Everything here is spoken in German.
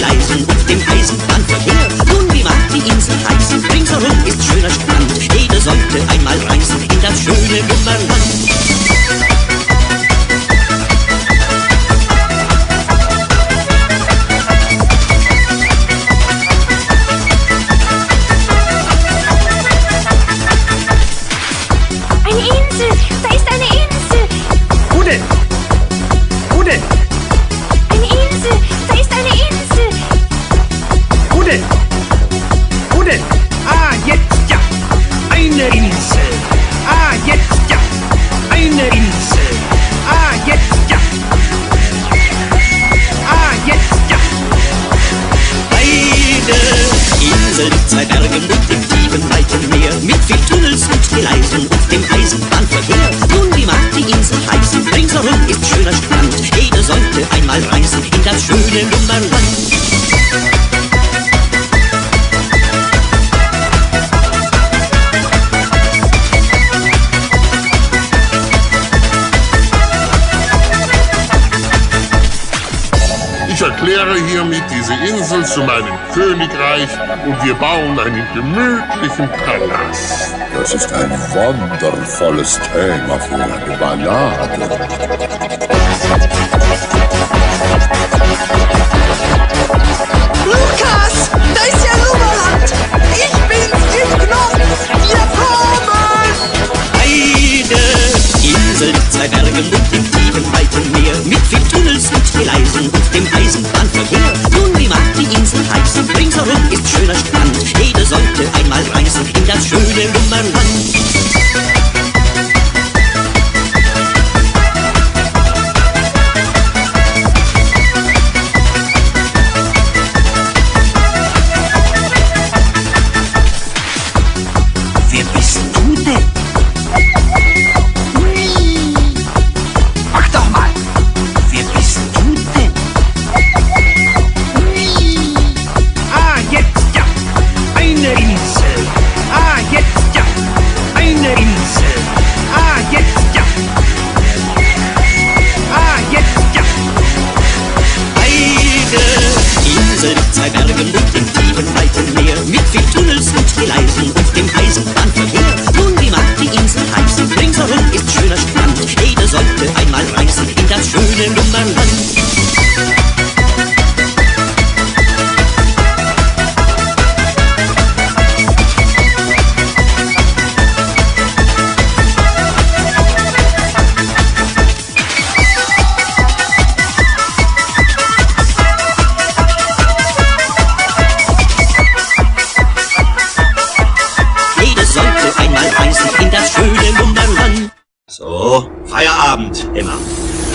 Leisen und dem Eisenbahn. Her, nun wie mag die Insel heißen, ringsherum ist schöner Strand. Jeder sollte einmal reisen in das schöne Lumberland. Mit zwei Bergen und dem tiefen weiten Meer, mit viel Tunnels und Gleisen und dem Eisenbahnverkehr. Nun wie mag die Insel heißen, ringsherum ist schöner Strand. Jeder sollte einmal reisen in das schöne Lumberland. Ich erkläre hiermit diese Insel zu meinem Königreich und wir bauen einen gemütlichen Palast. Das ist ein wundervolles Thema für eine Ballade. Zwei Bergen und dem tiefen weiten Meer, mit viel Tunnels und Gleisen und dem Eisenbahnverkehr. Nun wie mag die Insel heißen, ringsherum ist schöner Strand. Jeder sollte einmal reisen in das schöne Lumberland. So, Feierabend, Emma.